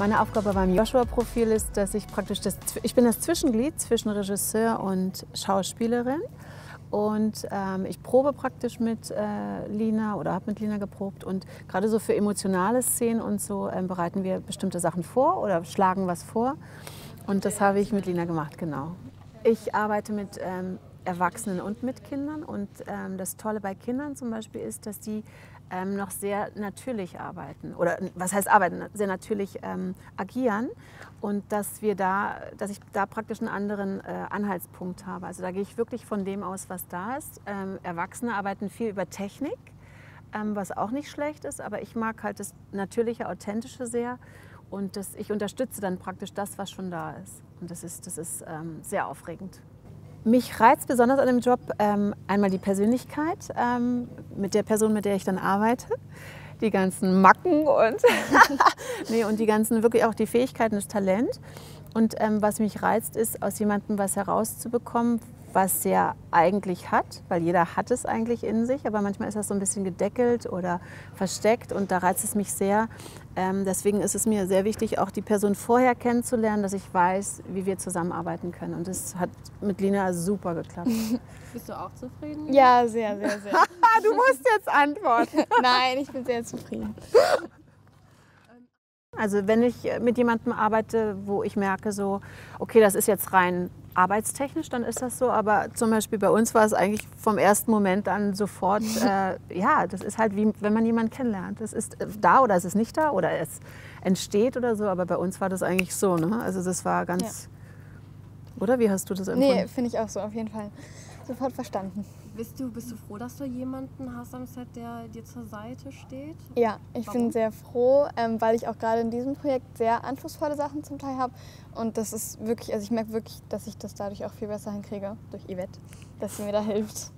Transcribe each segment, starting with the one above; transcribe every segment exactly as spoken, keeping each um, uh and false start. Meine Aufgabe beim Joshua-Profil ist, dass ich praktisch das, ich bin das Zwischenglied zwischen Regisseur und Schauspielerin. Und ähm, ich probe praktisch mit äh, Lina oder habe mit Lina geprobt. Und gerade so für emotionale Szenen und so ähm, bereiten wir bestimmte Sachen vor oder schlagen was vor. Und das habe ich mit Lina gemacht, genau. Ich arbeite mit ähm, Erwachsenen und mit Kindern. Und ähm, das Tolle bei Kindern zum Beispiel ist, dass die ähm, noch sehr natürlich arbeiten. Oder was heißt arbeiten? Sehr natürlich ähm, agieren. Und dass wir da, dass ich da praktisch einen anderen äh, Anhaltspunkt habe. Also da gehe ich wirklich von dem aus, was da ist. Ähm, Erwachsene arbeiten viel über Technik, ähm, was auch nicht schlecht ist. Aber ich mag halt das Natürliche, Authentische sehr. Und das, ich unterstütze dann praktisch das, was schon da ist. Und das ist, das ist ähm, sehr aufregend. Mich reizt besonders an dem Job ähm, einmal die Persönlichkeit ähm, mit der Person, mit der ich dann arbeite. Die ganzen Macken und, nee, und die ganzen, wirklich auch die Fähigkeiten, das Talent. Und ähm, was mich reizt, ist, aus jemandem was herauszubekommen, was er eigentlich hat, weil jeder hat es eigentlich in sich, aber manchmal ist das so ein bisschen gedeckelt oder versteckt und da reizt es mich sehr. Ähm, deswegen ist es mir sehr wichtig, auch die Person vorher kennenzulernen, dass ich weiß, wie wir zusammenarbeiten können. Und das hat mit Lina super geklappt. Bist du auch zufrieden? Ja, sehr, sehr, sehr. Du musst jetzt antworten. Nein, ich bin sehr zufrieden. Also wenn ich mit jemandem arbeite, wo ich merke, so, okay, das ist jetzt rein arbeitstechnisch, dann ist das so. Aber zum Beispiel bei uns war es eigentlich vom ersten Moment an sofort, äh, ja, das ist halt wie, wenn man jemanden kennenlernt. Es ist da oder es ist nicht da oder es entsteht oder so. Aber bei uns war das eigentlich so, ne? Also das war ganz, ja. Oder? Wie hast du das empfunden? Nee, finde ich auch so, auf jeden Fall. Sofort verstanden. Bist du, bist du froh, dass du jemanden hast am Set, der dir zur Seite steht? Ja, ich Warum? bin sehr froh, ähm, weil ich auch gerade in diesem Projekt sehr anspruchsvolle Sachen zum Teil habe. Und das ist wirklich, also ich merke wirklich, dass ich das dadurch auch viel besser hinkriege, durch Yvette, dass sie mir da hilft.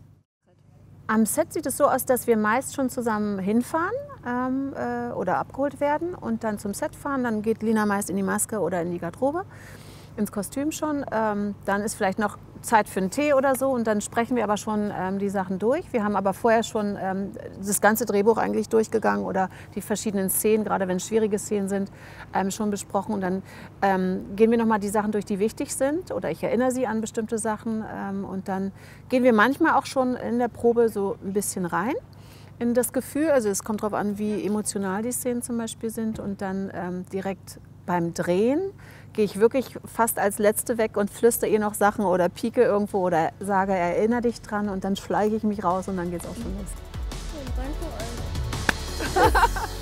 Am Set sieht es so aus, dass wir meist schon zusammen hinfahren ähm, äh, oder abgeholt werden und dann zum Set fahren. Dann geht Lina meist in die Maske oder in die Garderobe, ins Kostüm schon. Ähm, dann ist vielleicht noch Zeit für einen Tee oder so und dann sprechen wir aber schon ähm, die Sachen durch. Wir haben aber vorher schon ähm, das ganze Drehbuch eigentlich durchgegangen oder die verschiedenen Szenen, gerade wenn es schwierige Szenen sind, ähm, schon besprochen. Und dann ähm, gehen wir nochmal die Sachen durch, die wichtig sind oder ich erinnere sie an bestimmte Sachen. Ähm, und dann gehen wir manchmal auch schon in der Probe so ein bisschen rein in das Gefühl. Also es kommt darauf an, wie emotional die Szenen zum Beispiel sind und dann ähm, direkt beim Drehen gehe ich wirklich fast als Letzte weg und flüstere ihr noch Sachen oder pieke irgendwo oder sage, erinnere dich dran und dann schleige ich mich raus und dann geht's auch schon los. Danke euch.